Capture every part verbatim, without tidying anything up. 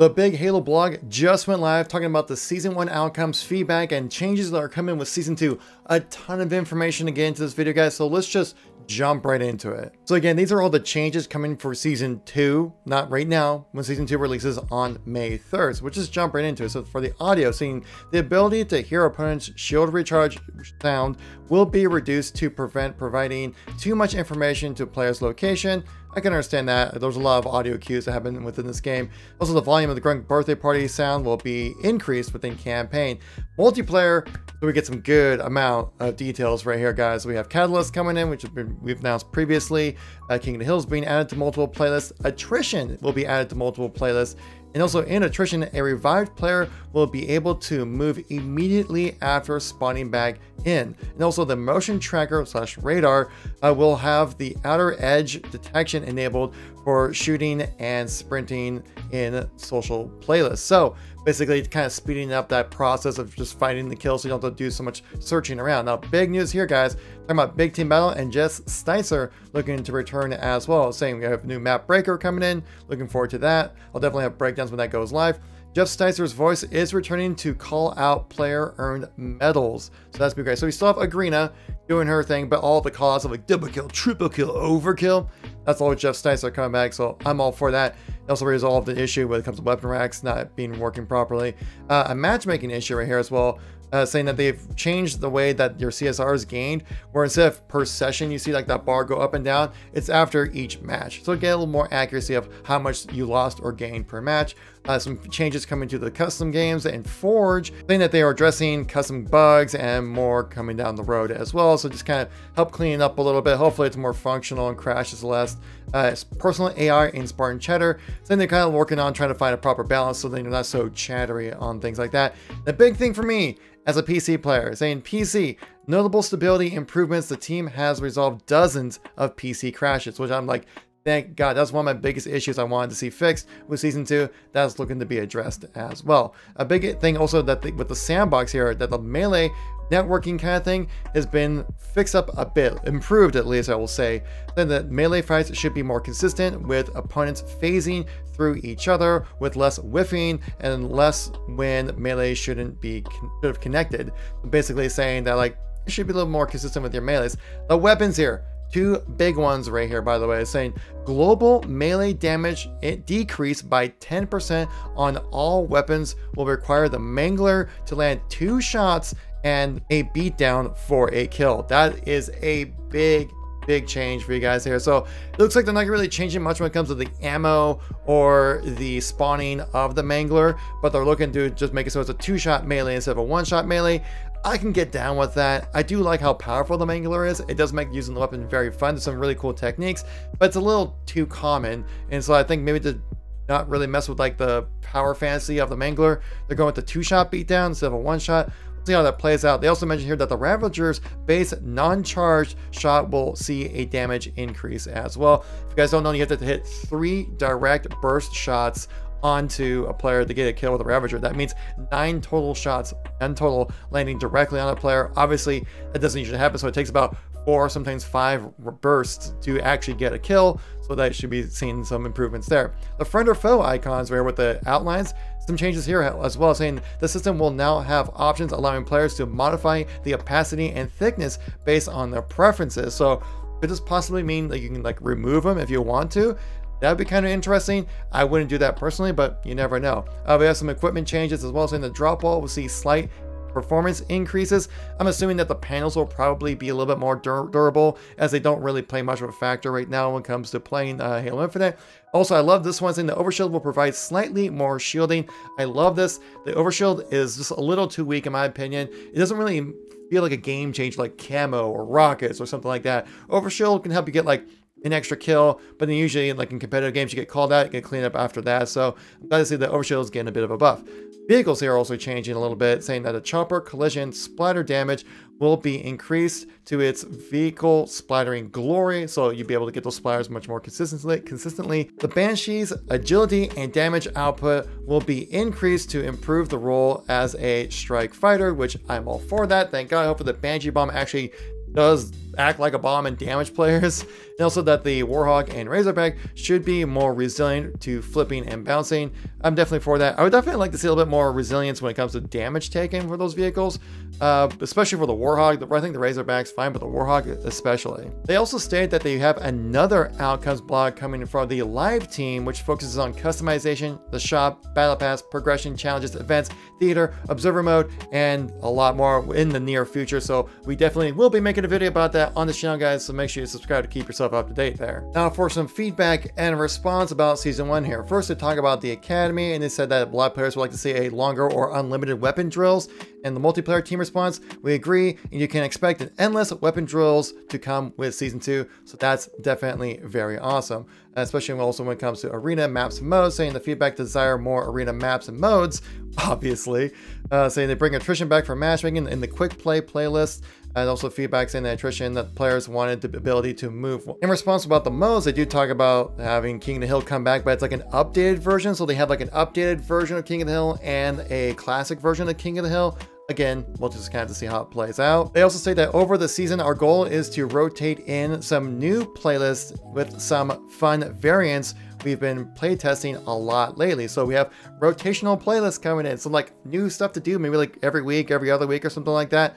The Big Halo blog just went live talking about the season one outcomes, feedback, and changes that are coming with season two. A ton of information to get into this video, guys, so let's just jump right into it. So again, these are all the changes coming for season two, not right now, when season two releases on May third. So we'll just jump right into it. So for the audio scene, the ability to hear opponents' shield recharge sound will be reduced to prevent providing too much information to players' location. I can understand that. There's a lot of audio cues that happen within this game. Also, the volume of the Grunt birthday party sound will be increased within campaign. Multiplayer, so we get some good amount of details right here, guys. We have Catalyst coming in, which we've announced previously. Uh, King of the Hill is being added to multiple playlists. Attrition will be added to multiple playlists. And also in Attrition, a revived player will be able to move immediately after spawning back in. And also the motion tracker slash radar uh, will have the outer edge detection enabled for shooting and sprinting in social playlists. So basically kind of speeding up that process of just finding the kill so you don't have to do so much searching around. Now, big news here, guys, talking about Big Team Battle, and Jess Sticer looking to return as well, saying we have a new map breaker coming in, looking forward to that. I'll definitely have breakdowns when that goes live. Jeff Sticer's voice is returning to call out player earned medals. So that's been great. So we still have Agrina doing her thing, but all the calls of like double kill, triple kill, overkill, that's all with Jeff Sticer coming back. So I'm all for that. It also resolved an issue when it comes to weapon racks not being working properly. Uh, a matchmaking issue right here as well, uh, saying that they've changed the way that your C S R is gained, where instead of per session, you see like that bar go up and down, it's after each match. So get a little more accuracy of how much you lost or gained per match. Uh, some changes coming to the custom games and Forge, saying that they are addressing custom bugs and more coming down the road as well. So just kind of help clean up a little bit. Hopefully it's more functional and crashes less. Uh, personal A I in Spartan Cheddar, then they're kind of working on trying to find a proper balance so they're not so chattery on things like that. The big thing for me as a P C player, saying P C, notable stability improvements. The team has resolved dozens of P C crashes, which I'm like, thank God. That's one of my biggest issues I wanted to see fixed with season two. That's looking to be addressed as well. A big thing also that the, with the sandbox here, that the melee networking kind of thing has been fixed up a bit, improved at least, I will say. Then the melee fights should be more consistent with opponents phasing through each other with less whiffing and less when melee shouldn't be con should have connected. Basically saying that like it should be a little more consistent with your melees. The weapons here, two big ones right here, by the way, saying global melee damage it decreased by ten percent on all weapons will require the Mangler to land two shots and a beatdown for a kill. That is a big, big change for you guys here. So it looks like they're not really changing much when it comes to the ammo or the spawning of the Mangler, but they're looking to just make it so it's a two-shot melee instead of a one-shot melee. I can get down with that. I do like how powerful the Mangler is. It does make using the weapon very fun. There's some really cool techniques, but it's a little too common. And so I think maybe the not really mess with like the power fantasy of the Mangler, they're going with the two-shot beatdown instead of a one-shot. See how that plays out. They also mentioned here that the Ravager's base non-charged shot will see a damage increase as well. If you guys don't know, you have to hit three direct burst shots onto a player to get a kill with a Ravager. That means nine total shots and total landing directly on a player. Obviously that doesn't usually happen, so it takes about four, sometimes five bursts to actually get a kill, so that should be seeing some improvements there. The friend or foe icons right here with the outlines, some changes here as well, saying the system will now have options allowing players to modify the opacity and thickness based on their preferences. So could this possibly mean that you can like remove them if you want to? That'd be kind of interesting. I wouldn't do that personally, but you never know. Uh, we have some equipment changes as well, saying the drop wall will see slight performance increases. I'm assuming that the panels will probably be a little bit more dur durable as they don't really play much of a factor right now when it comes to playing uh, Halo Infinite. Also, I love this one saying the overshield will provide slightly more shielding. I love this. The overshield is just a little too weak in my opinion. It doesn't really feel like a game change like camo or rockets or something like that. Overshield can help you get like an extra kill, but then usually like in competitive games you get called out, you get cleaned up after that. So I'm glad to see that overshield is getting a bit of a buff. Vehicles here are also changing a little bit, saying that a chopper collision splatter damage will be increased to its vehicle splattering glory, so you'll be able to get those splatters much more consistently. Consistently, the Banshee's agility and damage output will be increased to improve the role as a strike fighter, which I'm all for that. Thank God. Hopefully the Banshee bomb actually does act like a bomb and damage players, and also that the Warhawk and Razorback should be more resilient to flipping and bouncing. I'm definitely for that. I would definitely like to see a little bit more resilience when it comes to damage taken for those vehicles, uh, especially for the Warhawk. I think the Razorback's fine, but the Warhawk especially. They also state that they have another outcomes blog coming from the live team, which focuses on customization, the shop, battle pass, progression, challenges, events, theater, observer mode, and a lot more in the near future. So we definitely will be making a video about that on this channel, guys, so make sure you subscribe to keep yourself up to date there. Now for some feedback and response about season one here. First, they talk about the academy, and they said that a lot of players would like to see a longer or unlimited weapon drills. And the multiplayer team response, we agree, and you can expect an endless weapon drills to come with season two. So that's definitely very awesome, especially also when it comes to arena maps and modes, saying the feedback desire more arena maps and modes, obviously, uh, saying they bring attrition back for matchmaking in the quick play playlist. And also feedback saying that attrition, that players wanted the ability to move. In response about the modes, they do talk about having King of the Hill come back, but it's like an updated version. So they have like an updated version of King of the Hill and a classic version of King of the Hill. Again, we'll just kind of see how it plays out. They also say that over the season, our goal is to rotate in some new playlists with some fun variants. We've been playtesting a lot lately. So we have rotational playlists coming in. So like new stuff to do, maybe like every week, every other week or something like that.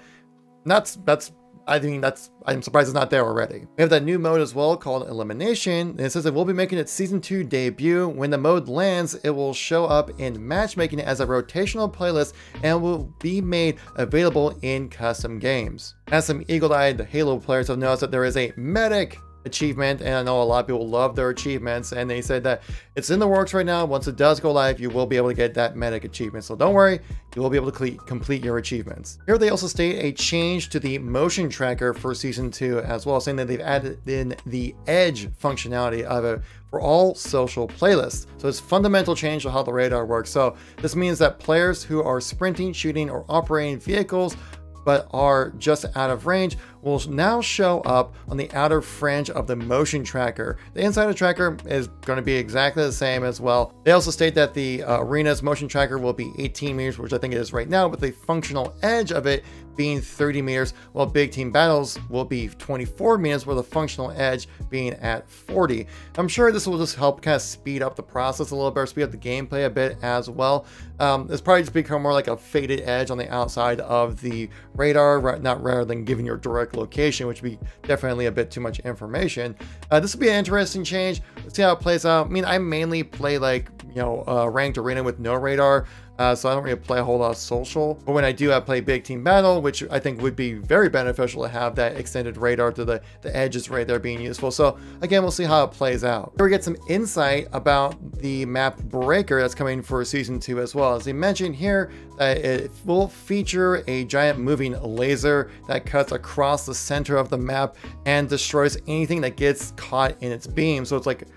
And that's, that's, I mean, that's, I'm surprised it's not there already. We have that new mode as well called Elimination. And it says that we'll be making its season two debut. When the mode lands, it will show up in matchmaking as a rotational playlist and will be made available in custom games. As some eagle-eyed Halo players have noticed that there is a medic achievement, and I know a lot of people love their achievements, and they said that it's in the works right now. Once it does go live, you will be able to get that medic achievement, so don't worry, you will be able to complete your achievements. Here they also state a change to the motion tracker for season two as well, saying that they've added in the edge functionality of it for all social playlists. So it's a fundamental change to how the radar works. So this means that players who are sprinting, shooting, or operating vehicles but are just out of range will now show up on the outer fringe of the motion tracker. The insider tracker is going to be exactly the same as well. They also state that the uh, arena's motion tracker will be eighteen meters, which I think it is right now, with the functional edge of it being thirty meters, while big team battles will be twenty-four meters, with the functional edge being at forty. I'm sure this will just help kind of speed up the process a little bit, or speed up the gameplay a bit as well. Um, it's probably just become more like a faded edge on the outside of the radar, not rather than giving your direct location, which would be definitely a bit too much information. Uh, this would be an interesting change. Let's see how it plays out. I mean, I mainly play like, you know, uh, ranked arena with no radar. Uh, so I don't really play a whole lot of social, but when I do, I play big team battle, which I think would be very beneficial to have that extended radar to the, the edges right there being useful. So again, we'll see how it plays out. Here we get some insight about the map breaker that's coming for season two as well. As they mentioned here, that it will feature a giant moving laser that cuts across the center of the map and destroys anything that gets caught in its beam. So it's like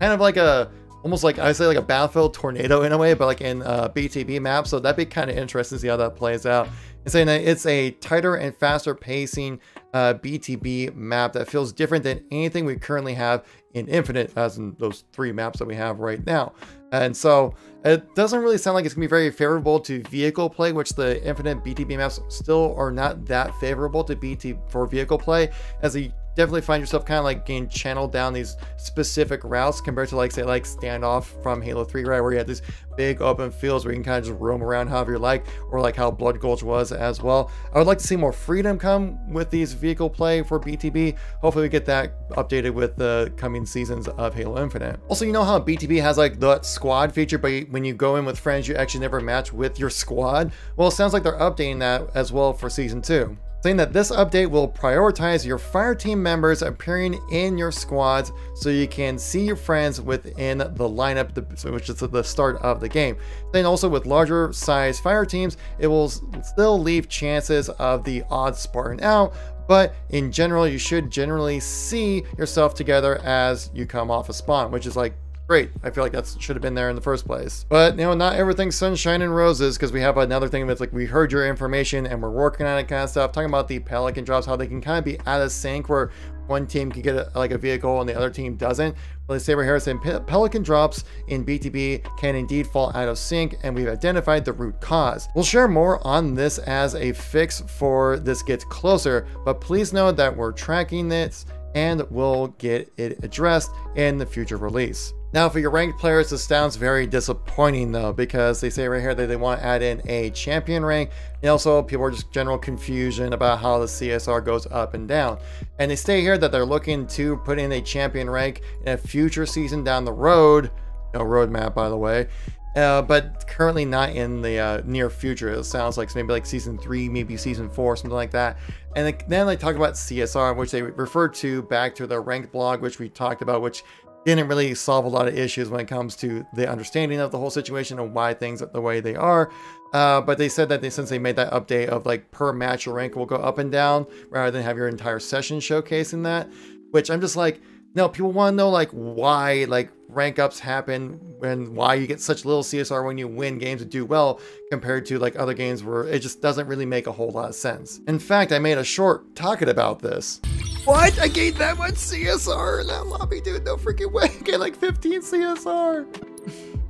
kind of like a almost like, I say like a battlefield tornado in a way, but like in uh, B T B maps. So that'd be kind of interesting to see how that plays out. And saying that it's a tighter and faster pacing uh, B T B map that feels different than anything we currently have in Infinite, as in those three maps that we have right now. And so it doesn't really sound like it's gonna be very favorable to vehicle play, which the Infinite B T B maps still are not that favorable to B T for vehicle play, as the definitely find yourself kind of like getting channeled down these specific routes compared to like, say, like Standoff from Halo three, right, where you had these big open fields where you can kind of just roam around however you like, or like how Blood Gulch was as well. I would like to see more freedom come with these vehicle play for B T B. Hopefully we get that updated with the coming seasons of Halo Infinite. Also, you know how B T B has like the squad feature, but when you go in with friends, you actually never match with your squad. Well, it sounds like they're updating that as well for season two, saying that this update will prioritize your fire team members appearing in your squads so you can see your friends within the lineup, which is the start of the game. Then also with larger size fire teams, it will still leave chances of the odd Spartan out, but in general, you should generally see yourself together as you come off a spawn, which is like great. I feel like that should have been there in the first place. But, you know, not everything's sunshine and roses, because we have another thing that's like, we heard your information and we're working on it kind of stuff. Talking about the Pelican Drops, how they can kind of be out of sync where one team can get a, like a vehicle and the other team doesn't. Lightsaber Harris and Pe Pelican Drops in B T B can indeed fall out of sync, and we've identified the root cause. We'll share more on this as a fix for this gets closer, but please know that we're tracking this and we'll get it addressed in the future release. Now for your ranked players, this sounds very disappointing though, because they say right here that they want to add in a champion rank, and also people are just general confusion about how the C S R goes up and down. And they say here that they're looking to put in a champion rank in a future season down the road, no roadmap by the way, uh, but currently not in the uh, near future. It sounds like maybe like season three, maybe season four, something like that. And then they talk about C S R, which they refer to back to their ranked blog, which we talked about, which didn't really solve a lot of issues when it comes to the understanding of the whole situation and why things are the way they are. Uh, but they said that they, since they made that update of like per match, your rank will go up and down rather than have your entire session showcasing that, which I'm just like, no, people want to know like why like rank ups happen and why you get such little C S R when you win games and do well compared to like other games where it just doesn't really make a whole lot of sense. In fact, I made a short talking about this. What? I gained that much C S R in that lobby, dude? No freaking way. I gained like fifteen C S R.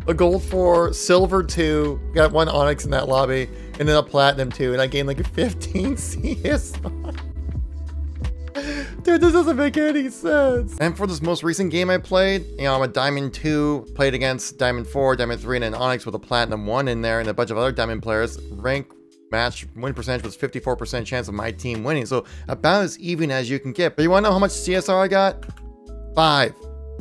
A gold four, silver two, got one onyx in that lobby, and then a platinum two, and I gained like fifteen C S R. Dude, this doesn't make any sense. And for this most recent game I played, you know, I'm a diamond two, played against diamond four, diamond three, and an onyx with a platinum one in there, and a bunch of other diamond players. Rank match win percentage was fifty-four percent chance of my team winning, so about as even as you can get. But you want to know how much C S R I got? Five.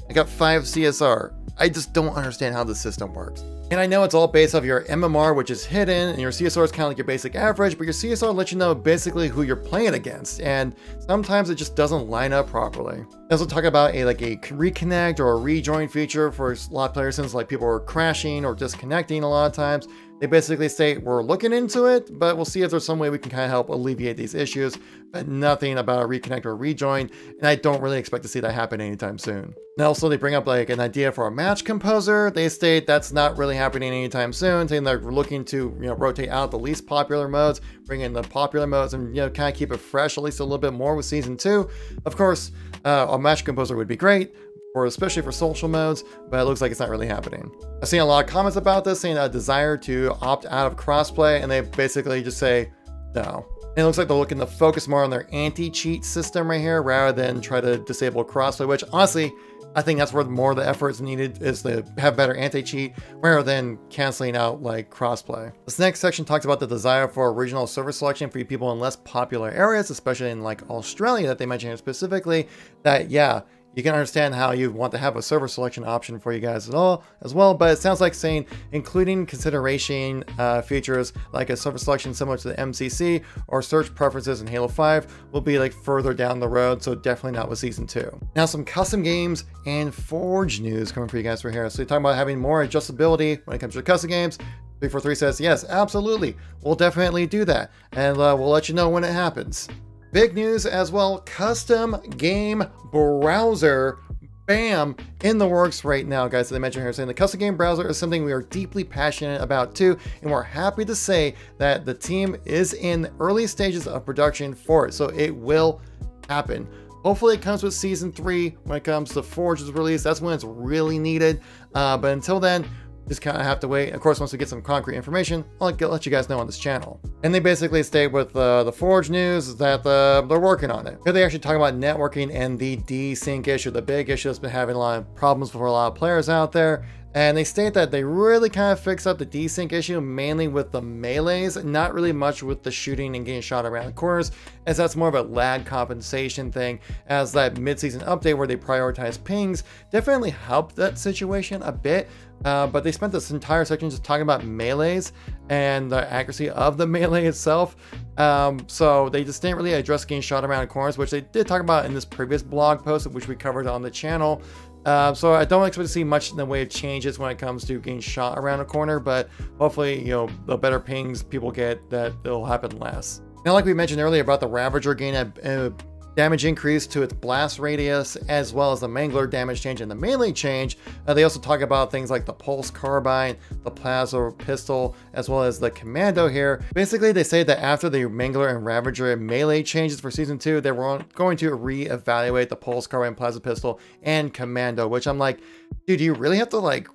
I got five C S R. I just don't understand how the system works. And I know it's all based off your M M R, which is hidden, and your C S R is kind of like your basic average, but your C S R lets you know basically who you're playing against, and sometimes it just doesn't line up properly. They also talk about a like a reconnect or a rejoin feature for a lot of players, since like people are crashing or disconnecting a lot of times. They basically say, we're looking into it, but we'll see if there's some way we can kind of help alleviate these issues, but nothing about a reconnect or a rejoin, and I don't really expect to see that happen anytime soon. Now, also they bring up like an idea for a match composer. They state that's not really happening anytime soon, saying they're looking to, you know, rotate out the least popular modes, bring in the popular modes, and, you know, kind of keep it fresh at least a little bit more with season two. Of course, uh, a match composer would be great, or especially for social modes, but it looks like it's not really happening. I've seen a lot of comments about this, saying a desire to opt out of crossplay, and they basically just say, no. And it looks like they're looking to focus more on their anti-cheat system right here, rather than try to disable crossplay, which honestly, I think that's where more of the effort is needed, is to have better anti-cheat rather than canceling out like crossplay. This next section talks about the desire for regional server selection for people in less popular areas, especially in like Australia, that they mentioned specifically, that yeah, you can understand how you want to have a server selection option for you guys at all as well, but it sounds like saying including consideration uh, features like a server selection similar to the M C C or search preferences in Halo five will be like further down the road, so definitely not with season two. Now some custom games and Forge news coming for you guys right here. So you're talking about having more adjustability when it comes to custom games. three four three says, yes, absolutely. We'll definitely do that. And uh, we'll let you know when it happens. Big news as well, custom game browser, bam, in the works right now, guys. So they mentioned here saying the custom game browser is something we are deeply passionate about too, and we're happy to say that the team is in early stages of production for it, so it will happen. Hopefully it comes with season three when it comes to Forge's release. That's when it's really needed, uh, but until then, just kind of have to wait. Of course, once we get some concrete information, I'll let you guys know on this channel. And they basically state with uh, the Forge news that uh, they're working on it. Here they actually talk about networking and the desync issue, the big issue that's been having a lot of problems for a lot of players out there. And they state that they really kind of fixed up the desync issue, mainly with the melees, not really much with the shooting and getting shot around the corners, as that's more of a lag compensation thing, as that mid-season update where they prioritize pings definitely helped that situation a bit. Uh, but they spent this entire section just talking about melees and the accuracy of the melee itself. Um, so they just didn't really address getting shot around the corners, which they did talk about in this previous blog post, which we covered on the channel. Uh, so I don't expect to see much in the way of changes when it comes to getting shot around a corner, but hopefully, you know, the better pings people get, that it'll happen less. Now, like we mentioned earlier about the Ravager gain a, a damage increase to its blast radius, as well as the Mangler damage change and the melee change. Uh, they also talk about things like the Pulse Carbine, the Plasma Pistol, as well as the Commando here. Basically, they say that after the Mangler and Ravager melee changes for Season two, they were going to re-evaluate the Pulse Carbine, Plasma Pistol, and Commando, which I'm like, dude, you really have to like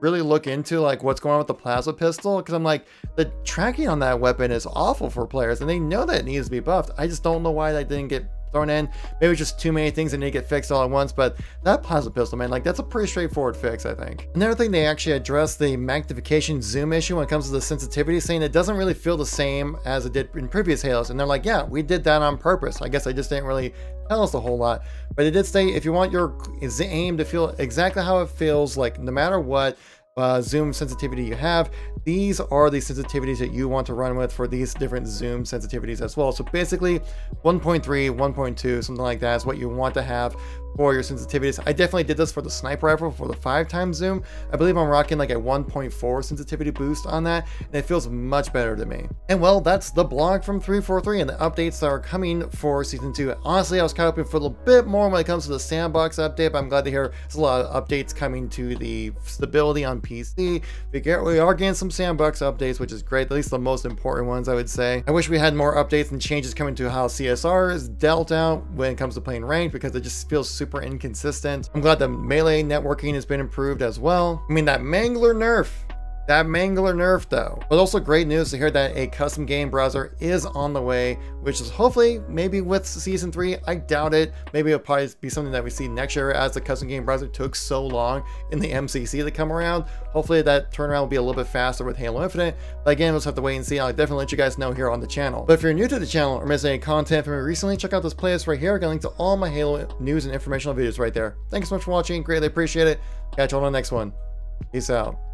really look into like what's going on with the Plasma Pistol, because I'm like, the tracking on that weapon is awful for players and they know that it needs to be buffed. I just don't know why that didn't get thrown in. Maybe it's just too many things that need to get fixed all at once, but that Plasma Pistol, man, like that's a pretty straightforward fix, I think. Another thing, they actually addressed the magnification zoom issue when it comes to the sensitivity, saying it doesn't really feel the same as it did in previous Halos, and they're like, yeah, we did that on purpose. I guess I just didn't really tell us a whole lot, but it did say if you want your aim to feel exactly how it feels, like no matter what Uh, zoom sensitivity you have, these are the sensitivities that you want to run with for these different zoom sensitivities as well. So basically one point three, one point two, something like that is what you want to have for your sensitivities. I definitely did this for the sniper rifle for the five times zoom. I believe I'm rocking like a one point four sensitivity boost on that, and it feels much better to me. And well, that's the blog from three forty-three and the updates that are coming for season two. Honestly, I was kind of hoping for a little bit more when it comes to the sandbox update, but I'm glad to hear there's a lot of updates coming to the stability on P C. We, get, we are getting some sandbox updates, which is great, at least the most important ones, I would say. I wish we had more updates and changes coming to how C S R is dealt out when it comes to playing ranked, because it just feels super inconsistent. I'm glad the melee networking has been improved as well. I mean, that Mangler nerf. That Mangler nerf though. But also great news to hear that a custom game browser is on the way, which is hopefully maybe with season three. I doubt it. Maybe it'll probably be something that we see next year, as the custom game browser took so long in the M C C to come around. Hopefully that turnaround will be a little bit faster with Halo Infinite. But again, we'll just have to wait and see. I'll definitely let you guys know here on the channel. But if you're new to the channel or missed any content from me recently, check out this playlist right here. I got a link to all my Halo news and informational videos right there. Thanks so much for watching. Greatly appreciate it. Catch you on the next one. Peace out.